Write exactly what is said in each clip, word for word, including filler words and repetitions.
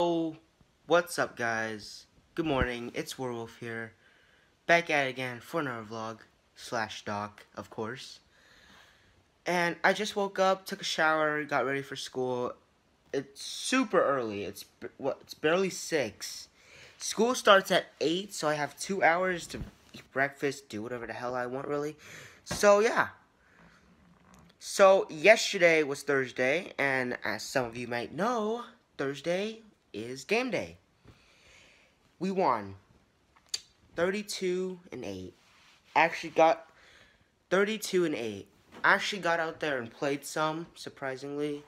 Oh, what's up guys? Good morning, it's Werewolf here. Back at it again for another vlog, slash doc, of course. And I just woke up, took a shower, got ready for school. It's super early, it's, what, it's barely six. School starts at eight, so I have two hours to eat breakfast, do whatever the hell I want, really. So, yeah. So, yesterday was Thursday, and as some of you might know, Thursday is game day. We won thirty-two and eight. Actually got thirty-two and eight. Actually got out there and played some, surprisingly.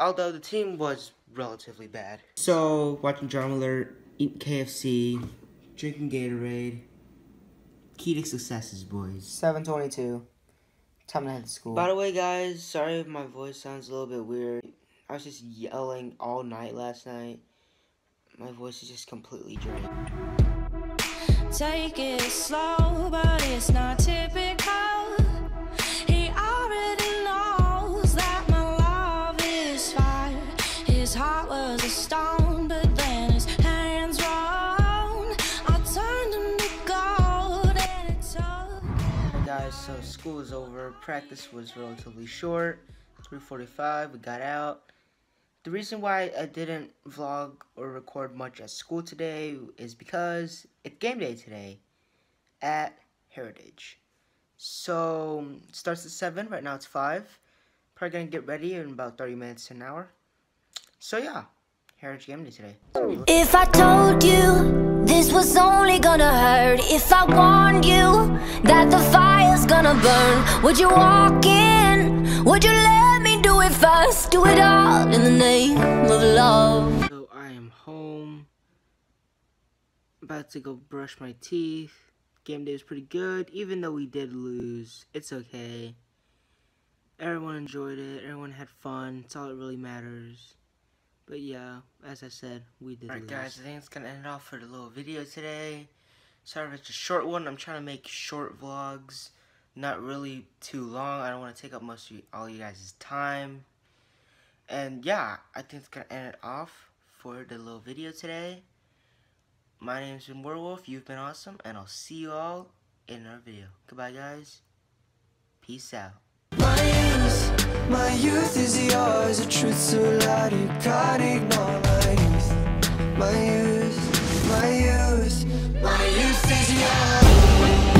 Although the team was relatively bad. So, watching Drama Alert, eating K F C, drinking Gatorade. Key to successes, boys. seven twenty-two. Time to head to school. By the way, guys, sorry if my voice sounds a little bit weird. I was just yelling all night last night. My voice is just completely drained. Take it slow, but it's not typical. He already knows that my love is fire. His heart was a stone, but then his hands were on. I turned him to gold and it's all. Hey guys, so school is over. Practice was relatively short. three forty-five, we got out. The reason why I didn't vlog or record much at school today is because it's game day today at Heritage. So, it starts at seven, right now it's five. Probably gonna get ready in about thirty minutes to an hour. So yeah, Heritage game day today. If I told you this was only gonna hurt, if I warned you that the fire's gonna burn, would you walk in? Would you let me do it first? Do it all in the name of love. So I am home, about to go brush my teeth. Game day was pretty good, even though we did lose. It's okay. Everyone enjoyed it, everyone had fun, it's all that really matters. But yeah, as I said, we did all right, lose. Alright guys, I think it's gonna end it off for the little video today. Sorry if it's a short one, I'm trying to make short vlogs. Not really too long, I don't want to take up most of you, all you guys' time. And yeah, I think it's gonna end it off for the little video today. My name's been Werewolf, you've been awesome, and I'll see you all in another video. Goodbye guys. Peace out. My youth, my youth is yours, a truth so loud you can't ignore my youth. My youth, my youth, my youth is yours.